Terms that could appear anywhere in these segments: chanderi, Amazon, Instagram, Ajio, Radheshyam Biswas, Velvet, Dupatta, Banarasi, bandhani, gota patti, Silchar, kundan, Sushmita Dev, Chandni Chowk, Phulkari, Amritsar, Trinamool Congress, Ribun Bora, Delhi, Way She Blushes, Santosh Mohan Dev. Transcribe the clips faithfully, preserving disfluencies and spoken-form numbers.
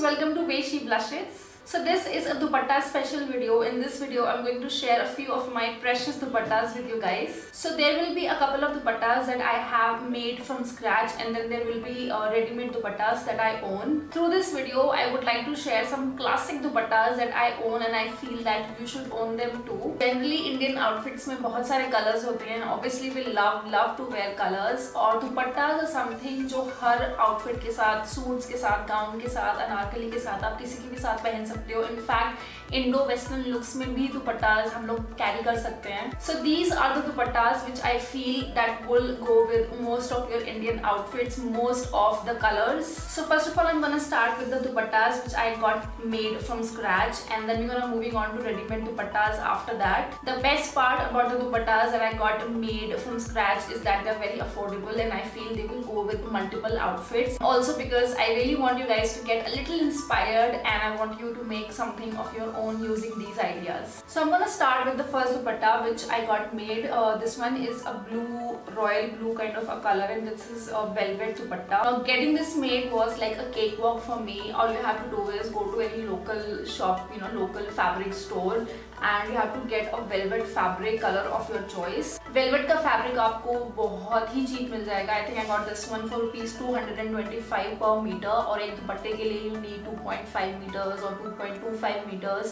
guys, welcome to Way She Blushes. So this is a dupatta special video. In this video, I'm going to share a few of my precious dupattas with you guys. So there will be a couple of dupattas that I have made from scratch, and then there will be uh, ready-made dupattas that I own. Through this video, I would like to share some classic dupattas that I own, and I feel that you should own them too. Generally, Indian outfits mein बहुत सारे colors होते हैं. Obviously, we love love to wear colors. और dupattas are something जो हर outfit के साथ, suits के साथ, gown के साथ, अनारकली के साथ, आप किसी के भी साथ पहन सकते हैं. In fact, Indo-Western looks में भी dupattas हम लोग carry कर सकते हैं. So these are the dupattas which I feel that will go with most of your Indian outfits, most of the colors. So first of all, I'm gonna start with the dupattas which I got made from scratch, and then we're gonna moving on to ready-made dupattas after that. The best part about the dupattas that I got made from scratch is that they're very affordable, and I feel they will go with multiple outfits. Also because I really want you guys to get a little inspired, and I want you to make something of your own using these ideas. So I'm gonna start with the first dupatta which I got made. Uh, this one is a blue, royal blue kind of a color, and this is a velvet dupatta. Now getting this made was like a cakewalk for me. All you have to do is go to any local shop, you know, local fabric store, and you have to get a velvet fabric color of your choice. Velvet का fabric आपको बहुत ही cheap मिल जाएगा. I think I got this one for rupees two hundred twenty-five per meter. और एक दुपट्टे के लिए you need two point five meters or two point two five meters.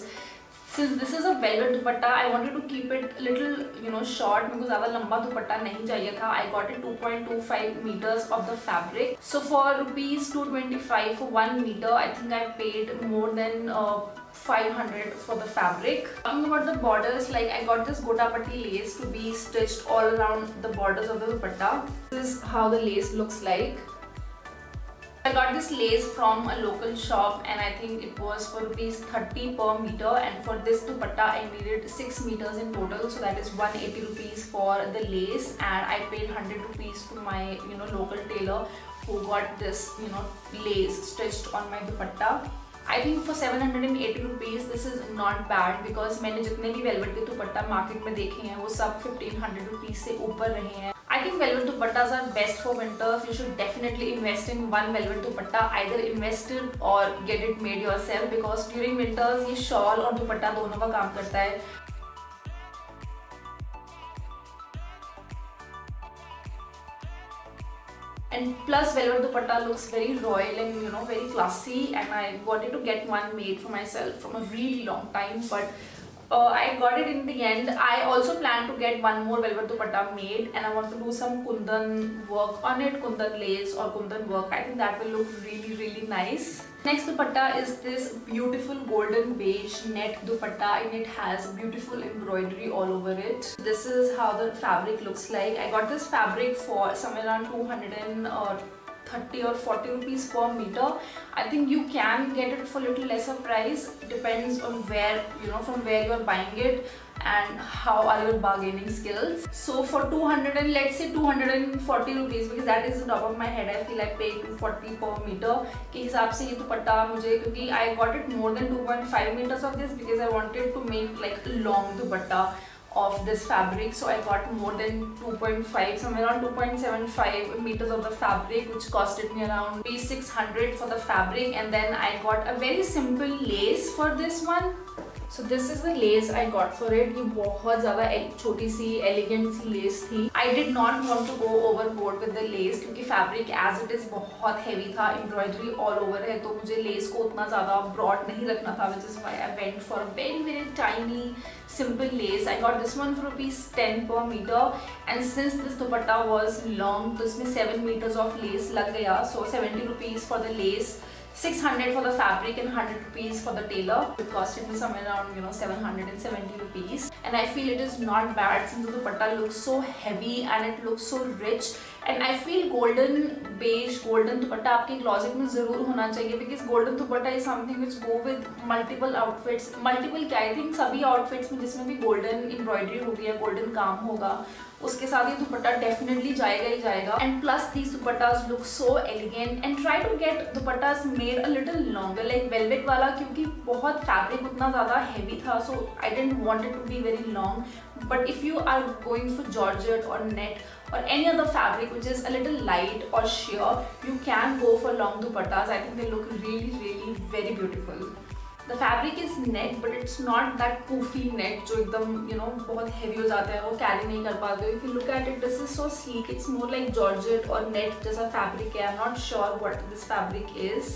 Since this is a velvet dupatta, I wanted to keep it little, you know, short. मुझे ज़्यादा लंबा दुपट्टा नहीं चाहिए था. I got it two point two five meters of the fabric. So for rupees two twenty-five for one meter, I think I paid more than uh, five hundred for the fabric. Talking about the borders, like I got this gota patti lace to be stitched all around the borders of the dupatta. This is how the lace looks like. I got this lace from a local shop, and I think it was for rupees thirty per meter, and for this dupatta I needed six meters in total, so that is one hundred eighty rupees for the lace, and I paid one hundred rupees to my, you know, local tailor who got this, you know, lace stitched on my dupatta. I think for seven hundred eighty rupees this is not bad, because मैंने जितने भी velvet के दुपट्टा market में देखे हैं वो सब fifteen hundred rupees से ऊपर रहे हैं. I think velvet dupattas are best for winters. You should definitely invest in one velvet dupatta. Either invest it or get it made yourself, because during winters ये shawl और dupatta दोनों का काम करता है. And plus velvet dupatta looks very royal and, you know, very classy, and I wanted to get one made for myself from a really long time, but Uh, I got it in the end. I also plan to get one more velvet dupatta made, and I want to do some kundan work on it, kundan lace or kundan work. I think that will look really really nice. Next dupatta is this beautiful golden beige net dupatta, and it has beautiful embroidery all over it. This is how the fabric looks like. I got this fabric for somewhere around two hundred thirty or forty rupees per meter. I think you can get it for little lesser price. Depends on where, you know, from where you are buying it and how are your bargaining skills. So for two hundred and let's say two hundred forty rupees, because that is the top of my head, I feel I paid two forty per meter. के हिसाब से ये तो पता मुझे, क्योंकि I got it more than two point five meters of this, because I wanted to make like long dupatta of this fabric, so I got more than two point five, somewhere around two point seven five meters of the fabric, which costed me around six hundred for the fabric. And then I got a very simple lace for this one. So this is the lace I got for it. ये बहुत ज़्यादा छोटी सी elegant सी lace थी. I did not want to go overboard with the lace, क्योंकि fabric as it is बहुत heavy था, embroidery all over है, तो मुझे lace को उतना ज़्यादा broad नहीं रखना था, which is why I went for a very very tiny simple lace. I got this one for rupees ten per meter, and since this dupatta was long, तो इसमें seven meters of lace लग गया, so seventy rupees for the lace, six hundred for the fabric, and one hundred rupees for the tailor. It costed me somewhere around, you know, seven hundred seventy rupees, and I feel it is not bad, since the dupatta looks so heavy and it looks so rich. And I feel golden beige, golden dupatta आपके closet में ज़रूर होना चाहिए, because golden dupatta is something which go with multiple outfits, multiple क्या I think सभी outfits में जिसमें भी golden embroidery होगी या golden काम होगा उसके साथ ये दुपट्टा definitely जाएगा ही जाएगा. And plus these dupattas look so elegant, and try to get dupattas made a little longer, like velvet वाला क्योंकि बहुत fabric उतना ज़्यादा heavy था, so I didn't want it to be very long. But if you are going for georgette or net or any other fabric which is a little light or sheer, you can go for long dupattas. I think they look really really very beautiful. The fabric is net, but it's not that poofy net, जो एकदम you know बहुत heavy हो जाता है, वो carry नहीं कर पाते. If you look at it, this is so sleek. It's more like georgette or net जैसा fabric है. I'm not sure what this fabric is,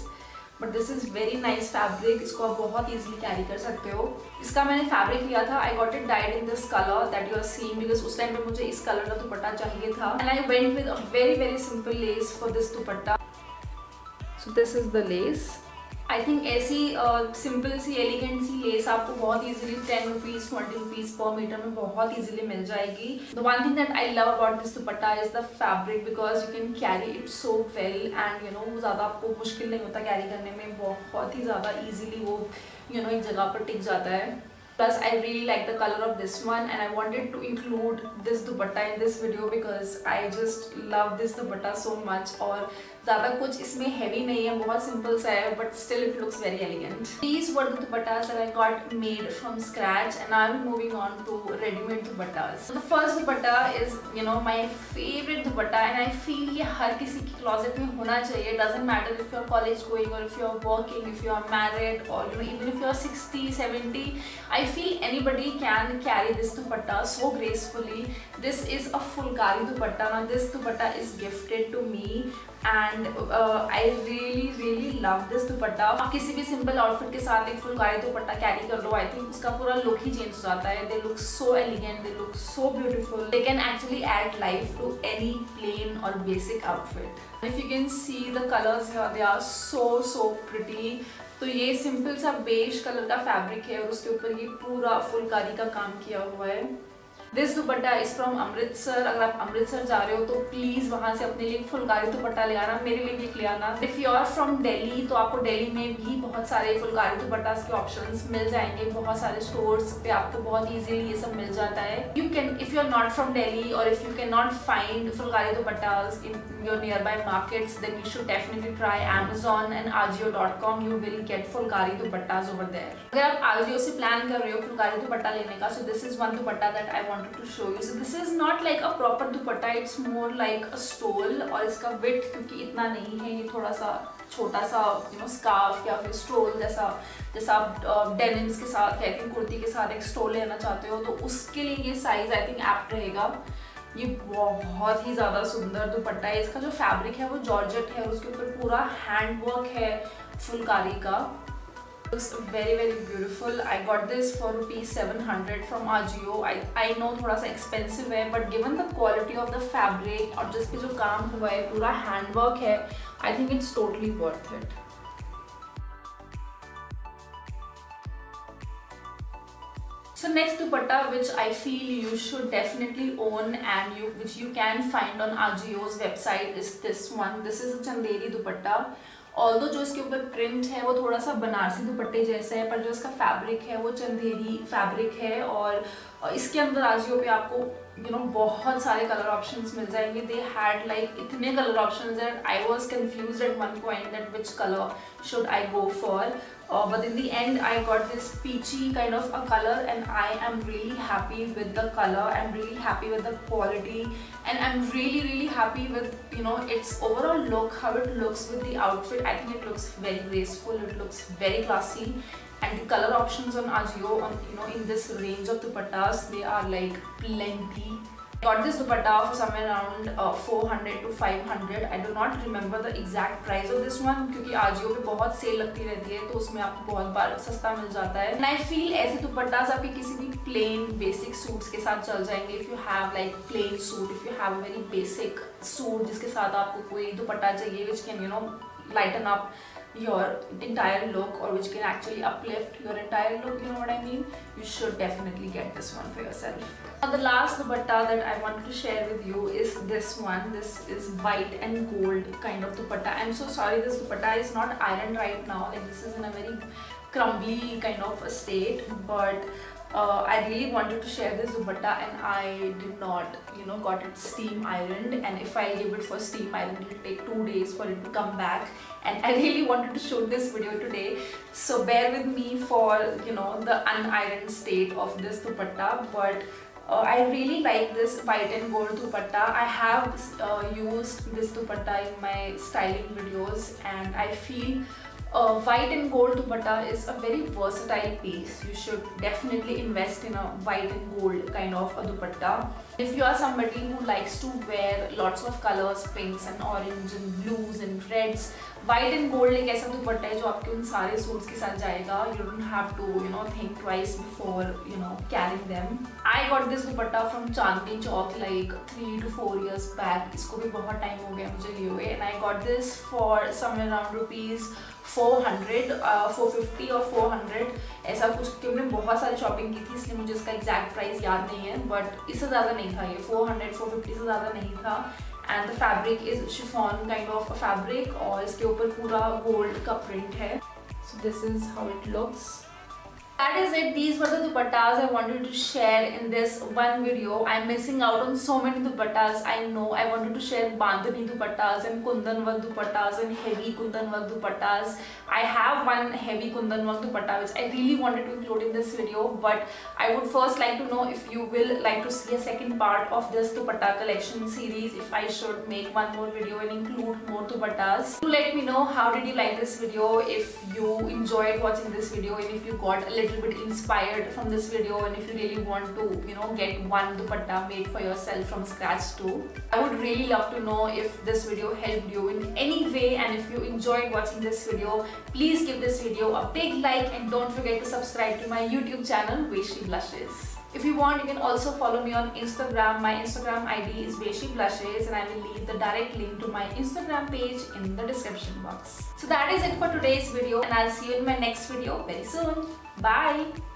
but this is very nice fabric. इसको आप बहुत easily carry कर सकते हो. इसका मैंने fabric लिया था. I got it dyed in this color that you are seeing because उस time पे मुझे इस color का दुपट्टा चाहिए था. And I went with a very very simple lace for this dupatta. So this is the lace. I think ऐसी simple सी elegant सी लेस आपको बहुत easily ten rupees twenty rupees पर मीटर में बहुत ईजिली मिल जाएगी. The one thing that I love about this dupatta is the fabric because you can carry it so well and you know ज़्यादा आपको मुश्किल नहीं होता कैरी करने में. बहुत ही ज़्यादा ईजिली वो यू नो एक जगह पर टिक जाता है. Plus, I really like the color of this one, and I wanted to include this dupatta in this video because I just love this dupatta so much. और ज़्यादा कुछ इसमें heavy नहीं है, बहुत simple सा है, but still it looks very elegant. These were the dupattas that I got made from scratch, and now I'm moving on to ready-made dupattas. The first dupatta is, you know, my favorite dupatta, and I feel ये हर किसी की closet में होना चाहिए. Doesn't matter if you're college going or if you're working, if you're married, or you know, even if you're sixty, seventy, I I feel anybody can carry this dupatta so gracefully. This is a Phulkari dupatta. Now this dupatta is gifted to me, and uh, I really really love this dupatta. आप किसी भी simple outfit के साथ एक Phulkari dupatta carry कर लो, I think उसका पूरा look ही change हो जाता है. They look so elegant, they look so beautiful. They can actually add life to any plain or basic outfit. If you can see the colors here, they are so so pretty. तो ये simple सा beige colour का fabric है और उसके ऊपर ये पूरा फुलकारी का काम किया हुआ है. This dupatta is from Amritsar. अगर आप अमृतसर जा रहे हो तो प्लीज़ वहाँ से अपने लिए फुलकारी दुपट्टा ले आना, मेरे लिए भी ले आना. If you are from Delhi तो आपको दिल्ली में भी बहुत सारे फुलकारी दुपट्टा के ऑप्शंस मिल जाएंगे. बहुत सारे स्टोर्स पे आपको बहुत ईजिली ये सब मिल जाता है. You can if you are not from Delhi और if you can not find phulkari dupattas in your nearby markets then you should definitely try Amazon and Ajio dot com. You will get phulkari dupattas over there. अगर आप आजियो से plan कर रहे हो फुलकारी दुपट्टा लेने का, so this is one dupatta that I to show you. So this is not like a proper dupatta, it's more like a stole. और इसका width क्योंकि इतना नहीं है, ये थोड़ा सा छोटा सा you know scarf या फिर stole जैसा जैसा आप denims के साथ या फिर कुर्ती के साथ एक stole लेना चाहते हो तो उसके लिए ये size I think apt रहेगा. ये बहुत ही ज़्यादा सुंदर दुपट्टा है. इसका जो fabric है वो georgette है और उसके ऊपर पूरा handwork है फुलकारी का. Looks very very beautiful. I got this for rupees seven hundred from Ajio. I I know थोड़ा सा expensive है, but given the quality of the fabric और जिस पे जो काम हुआ है पूरा handwork है, I think it's totally worth it. So next dupatta, which I feel you should definitely own and you which you can find on Ajio's website, is this one. This is a chanderi dupatta. Although जो इसके ऊपर print है वो थोड़ा सा बनारसी दुपट्टे जैसा है, पर जो इसका फैब्रिक है वो चंदेरी फैब्रिक है. और इसके अंदर आजियो पे आपको यू नो बहुत सारे कलर ऑप्शंस मिल जाएंगे. दे हैड लाइक इतने colour options that I was confused at one point that which colour should I go for, but in the end I got this peachy kind of a colour and I am really happy with the colour. I am really happy with the quality and I am really really happy with you know its overall look, how it looks with the outfit. I think it looks very graceful, it looks very classy. And the color options on Ajio, on, you know, in this range of dupattas, they are like plenty. Got this dupatta for somewhere around uh, four hundred to five hundred. I do not remember the exact price of this one क्योंकि Ajio पे बहुत cell लगती रहती है तो उसमें आपको बहुत बार सस्ता मिल जाता है. And I feel ऐसे dupattas आपके किसी भी plain basic suits के साथ चल जाएंगे. If you have like plain suit, if you have a very basic suit जिसके साथ आपको कोई दुपट्टा चाहिए which can you know lighten up your entire look or which can actually uplift your entire look, you know what I mean, you should definitely get this one for yourself. Now the last dupatta that I want to share with you is this one. This is white and gold kind of dupatta. I'm so sorry, this dupatta is not ironed right now, like this is in a very crumbly kind of a state, but Uh, I really wanted to share this dupatta and I did not, you know, got it steam ironed. And if I leave it for steam iron, it will take two days for it to come back. And I really wanted to shoot this video today, so bear with me for, you know, the unironed state of this dupatta. But uh, I really like this white and gold dupatta. I have uh, used this dupatta in my styling videos, and I feel Uh, white and gold dupatta is a very versatile piece. You should definitely invest in a white and gold kind of a dupatta. If you are somebody who likes to wear lots of colors, pinks and orange and blues and reds, white and gold एक ऐसा दुपट्टा है जो आपके उन सारे suits के साथ जाएगा. You don't have to, you know, think twice before, you know, carrying them. I got this dupatta from Chandni Chowk like three to four years back. इसको भी बहुत time हो गया मुझे लिए हुए. And I got this for somewhere around rupees four hundred, uh, four fifty or four hundred. ऐसा कुछ क्योंकि मैंने बहुत सारी shopping की थी इसलिए मुझे इसका exact price याद नहीं है. But इससे ज़्यादा नहीं था ये. four hundred, four fifty से ज़्यादा नहीं था. And the fabric is chiffon kind of a fabric और इसके ऊपर पूरा gold का print है. So this is how it looks. That is it. These were the dupattas I wanted to share in this one video. I'm missing out on so many dupattas. I know I wanted to share bandhani dupattas and kundan work dupattas and heavy kundan work dupattas. I have one heavy kundan work dupatta which I really wanted to include in this video, but I would first like to know if you will like to see a second part of this dupatta collection series, if I should make one more video and include more dupattas. Do let me know how did you like this video, if you enjoyed watching this video and if you got a little bit inspired from this video, and if you really want to, you know, get one dupatta made for yourself from scratch too. I would really love to know if this video helped you in any way, and if you enjoyed watching this video, please give this video a big like and don't forget to subscribe to my YouTube channel Way She Blushes. If you want, you can also follow me on Instagram. My Instagram I D is Way She Blushes, and I will leave the direct link to my Instagram page in the description box. So that is it for today's video, and I'll see you in my next video very soon. Bye!